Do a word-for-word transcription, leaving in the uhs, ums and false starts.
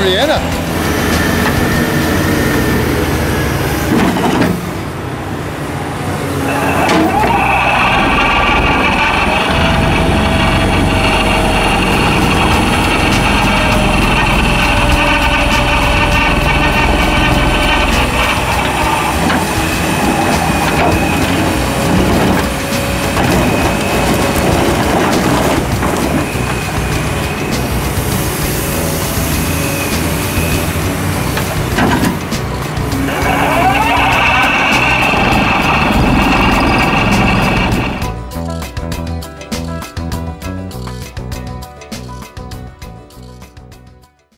Vienna.